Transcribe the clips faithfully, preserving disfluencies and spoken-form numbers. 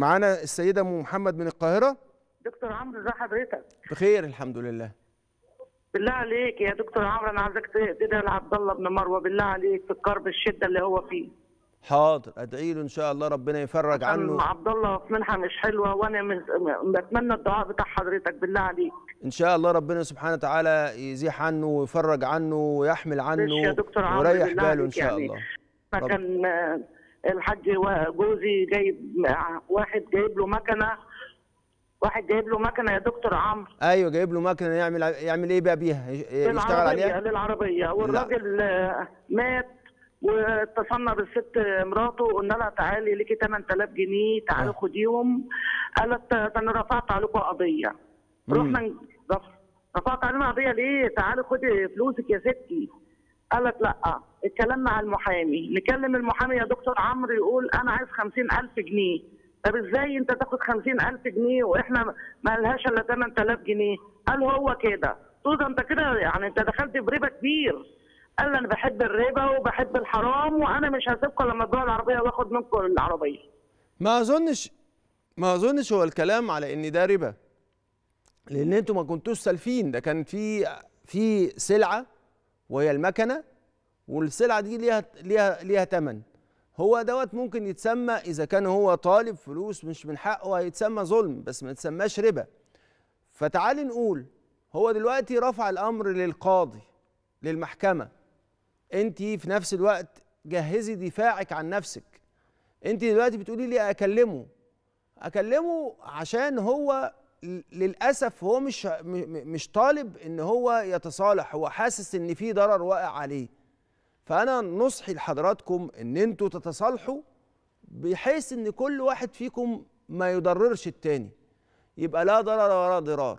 معانا السيدة أم محمد من القاهرة. دكتور عمرو، ازي حضرتك؟ بخير الحمد لله. بالله عليك يا دكتور عمرو، انا عايزك تدعي لعبد الله بن مروه بالله عليك في الكرب الشده اللي هو فيه. حاضر، ادعي له ان شاء الله ربنا يفرج عنه. عبد الله في منحه مش حلوه، وانا مز... بتمنى الدعاء بتاع حضرتك بالله عليك. ان شاء الله ربنا سبحانه وتعالى يزيح عنه ويفرج عنه ويحمل عنه ويريح باله ان شاء الله. يعني كان الحاج وجوزي جايب واحد جايب له مكنه واحد جايب له مكنه يا دكتور عمرو. ايوه جايب له مكنه، يعمل يعمل ايه بقى بيها؟ يشتغل عليها للعربيه. والراجل لا. مات واتصلنا بالست مراته، قلنا لها تعالي ليكي تمن تلاف جنيه، تعالي خديهم. قالت انا رفعت عليكم قضيه. رحنا رفعت علينا قضيه ليه؟ تعالي خدي فلوسك يا ستي. قالت لا، اتكلمنا على المحامي. نكلم المحامي يا دكتور عمرو يقول انا عايز خمسين ألف جنيه. طب ازاي انت تاخد خمسين ألف جنيه واحنا ما لهاش الا تمن تلاف جنيه؟ قال هو كده. قلت له انت كده يعني انت دخلت بربا كبير. قال لي انا بحب الربا وبحب الحرام وانا مش هسيبكم لما تبيعوا العربيه واخد منكم العربيه. ما اظنش ما اظنش هو الكلام على ان ده ربا. لان انتوا ما كنتوش سالفين، ده كان في في سلعه وهي المكنه، والسلعه دي ليها ليها ليها ثمن. هو دوت ممكن يتسمى إذا كان هو طالب فلوس مش من حقه هيتسمى ظلم، بس ما يتسماش ربا. فتعالي نقول هو دلوقتي رفع الأمر للقاضي للمحكمة، أنت في نفس الوقت جهزي دفاعك عن نفسك. أنت دلوقتي بتقولي لي أكلمه أكلمه عشان هو للأسف هو مش مش طالب إن هو يتصالح، هو حاسس إن في ضرر واقع عليه. فأنا نصحي لحضراتكم إن أنتوا تتصالحوا بحيث إن كل واحد فيكم ما يضررش التاني، يبقى لا ضرر ولا ضرار.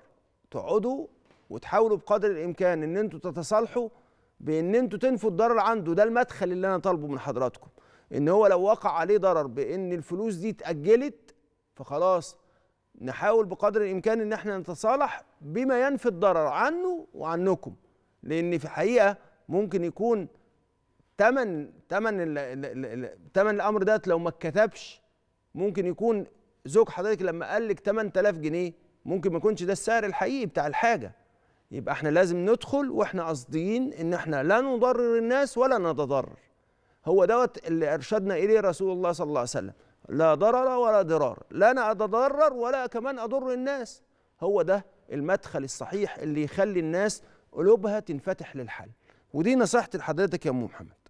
تقعدوا وتحاولوا بقدر الإمكان إن أنتوا تتصالحوا بإن أنتوا تنفوا الضرر عنده. ده المدخل اللي أنا طالبه من حضراتكم، إن هو لو وقع عليه ضرر بإن الفلوس دي اتأجلت فخلاص نحاول بقدر الإمكان إن إحنا نتصالح بما ينفي الضرر عنه وعنكم، لأن في الحقيقة ممكن يكون تمن تمن تمن الامر ده لو ما اتكتبش. ممكن يكون زوج حضرتك لما قال لك تمن تلاف جنيه ممكن ما يكونش ده السعر الحقيقي بتاع الحاجه. يبقى احنا لازم ندخل واحنا قاصدين ان احنا لا نضرر الناس ولا نتضرر. هو دوت اللي ارشدنا اليه رسول الله صلى الله عليه وسلم، لا ضرر ولا ضرار، لا انا اتضرر ولا كمان اضر الناس. هو ده المدخل الصحيح اللي يخلي الناس قلوبها تنفتح للحل، ودي نصيحتي لحضرتك يا ام محمد.